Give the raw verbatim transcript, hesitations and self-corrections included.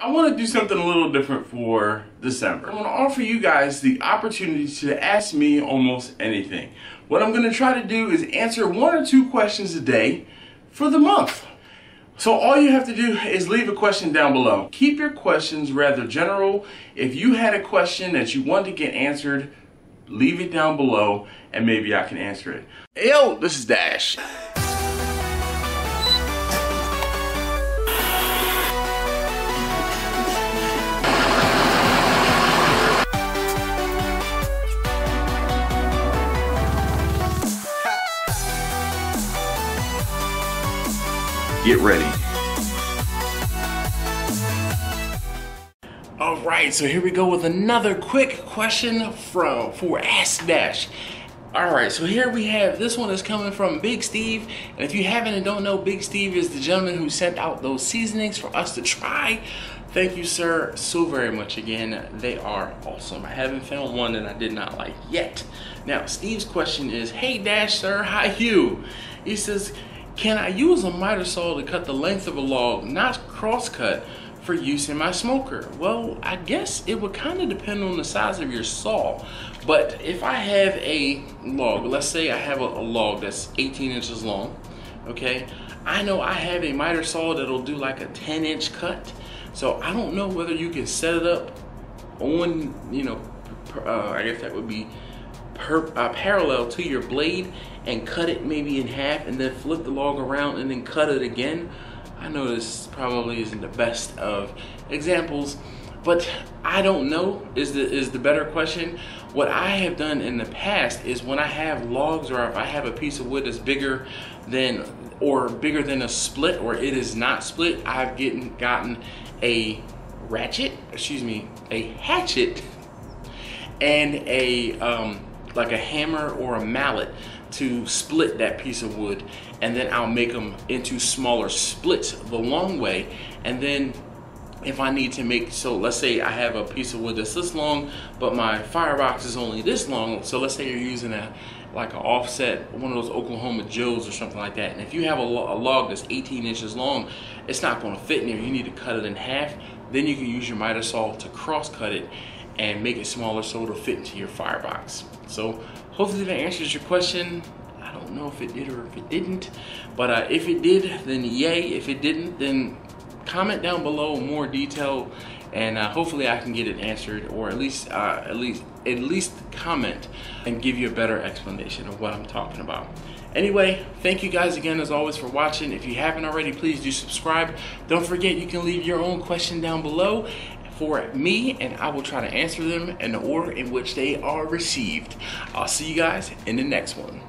I want to do something a little different for December. I want to offer you guys the opportunity to ask me almost anything. What I'm going to try to do is answer one or two questions a day for the month. So all you have to do is leave a question down below. Keep your questions rather general. If you had a question that you wanted to get answered, leave it down below and maybe I can answer it. Hey, yo, this is Dash. Get ready. All right, so here we go with another quick question from for Ask Dash. All right, so here we have, this one is coming from Big Steve. And if you haven't and don't know, Big Steve is the gentleman who sent out those seasonings for us to try. Thank you, sir, so very much again. They are awesome. I haven't found one that I did not like yet. Now, Steve's question is, hey, Dash, sir, how you? He says, can I use a miter saw to cut the length of a log, not cross-cut, for use in my smoker? Well, I guess it would kind of depend on the size of your saw. But if I have a log, let's say I have a, a log that's eighteen inches long, okay? I know I have a miter saw that'll do like a ten inch cut. So I don't know whether you can set it up on, you know, uh, I guess that would be per, uh, parallel to your blade and cut it maybe in half and then flip the log around and then cut it again. I know this probably isn't the best of examples, but I don't know is the, is the better question. What I have done in the past is when I have logs or if I have a piece of wood that's bigger than or bigger than a split or it is not split, I've getting, gotten a ratchet, excuse me, a hatchet and a um, like a hammer or a mallet to split that piece of wood, and then I'll make them into smaller splits the long way. And then if I need to make, so let's say I have a piece of wood that's this long but my firebox is only this long, so let's say you're using a like an offset, one of those Oklahoma Joe's or something like that, and if you have a, lo a log that's eighteen inches long, it's not going to fit in there. You need to cut it in half, then you can use your miter saw to cross cut it and make it smaller so it'll fit into your firebox. So hopefully that answers your question. I don't know if it did or if it didn't, but uh, if it did, then yay. If it didn't, then comment down below more detail, and uh, hopefully I can get it answered, or at least, uh, at least, at least comment and give you a better explanation of what I'm talking about. Anyway, thank you guys again as always for watching. If you haven't already, please do subscribe. Don't forget you can leave your own question down below for me, and I will try to answer them in the order in which they are received. I'll see you guys in the next one.